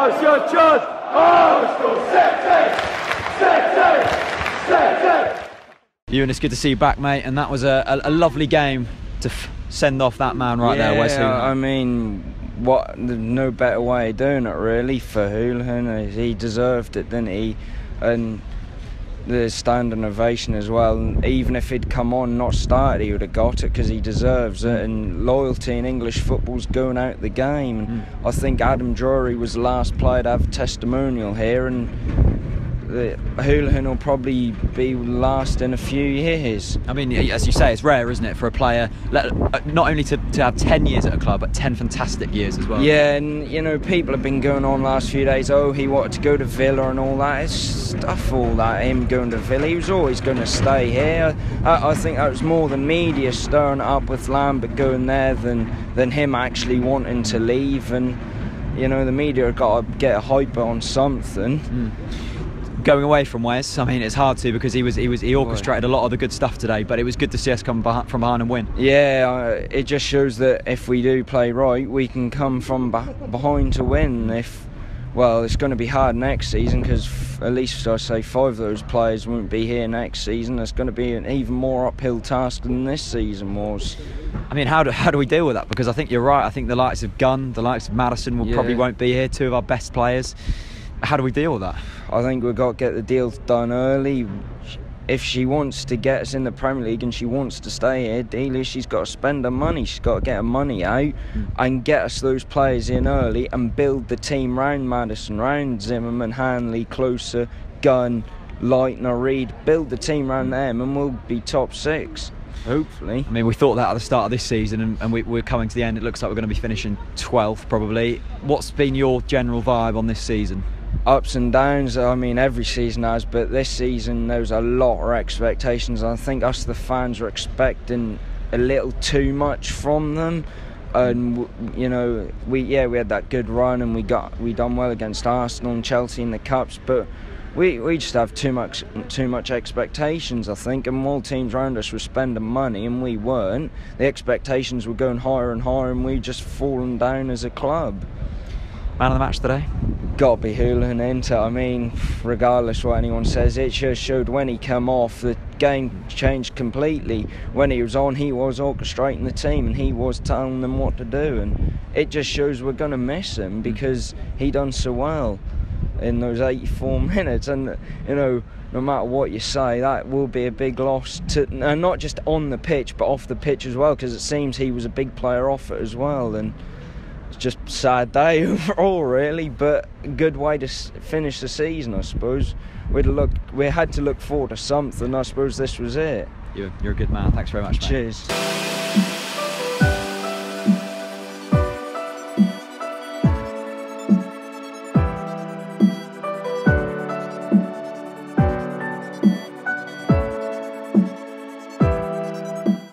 Nós your chance! Ewan, it's good to see you back, mate, and that was a lovely game to send off that man right there, Wes Hoolahan. I mean, what? No better way of doing it, really, for Hoolahan. He deserved it, didn't he? And the standing ovation as well. And even if he'd come on, not started, he would have got it because he deserves it. And loyalty in English football's going out the game. And I think Adam Drury was the last player to have a testimonial here, and Hoolahan will probably be last in a few years. I mean, as you say, it's rare, isn't it, for a player not only to have 10 years at a club, but 10 fantastic years as well. Yeah, and you know, people have been going on last few days, oh, he wanted to go to Villa and all that. It's stuff, all that, him going to Villa. He was always going to stay here. I think that was more the media stirring it up with Lambert going there than him actually wanting to leave. And, you know, the media have got to get a hype on something. Going away from Wes, I mean, it's hard to, because he orchestrated a lot of the good stuff today, but it was good to see us come from behind and win. Yeah, it just shows that if we do play right, we can come from behind to win. If, well, it's going to be hard next season, because at least I say 5 of those players won't be here next season. It's going to be an even more uphill task than this season was. I mean, how do we deal with that? Because I think you're right. I think the likes of Gunn, the likes of Madison probably won't be here, 2 of our best players. How do we deal with that? I think we've got to get the deal done early. If she wants to get us in the Premier League and she wants to stay here, Delia, she's got to spend her money. She's got to get her money out and get us those players in early and build the team round Madison, round Zimmerman, Hanley, Closer, Gunn, Leitner, Reed. Build the team round them and we'll be top 6. Hopefully. I mean, we thought that at the start of this season, and we're coming to the end. It looks like we're going to be finishing 12th probably. What's been your general vibe on this season? Ups and downs, I mean, every season has, but this season there was a lot of expectations. I think us, the fans, were expecting a little too much from them. And you know, we had that good run, and we done well against Arsenal and Chelsea in the cups, but we just have too much expectations, I think, and all teams around us were spending money and we weren't. The expectations were going higher and higher, and we just fallen down as a club. Man of the match today? Got to be Hoolahan, isn't it? I mean, regardless what anyone says, it just showed when he came off, the game changed completely. When he was on, he was orchestrating the team and he was telling them what to do, and it just shows we're going to miss him because he done so well in those 84 minutes. And, you know, no matter what you say, that will be a big loss, and not just on the pitch but off the pitch as well, because it seems he was a big player off it as well. And it's just a sad day overall, really, but a good way to finish the season, I suppose. We had to look forward to something. I suppose this was it. You're a good man. Thanks very much, mate. Cheers.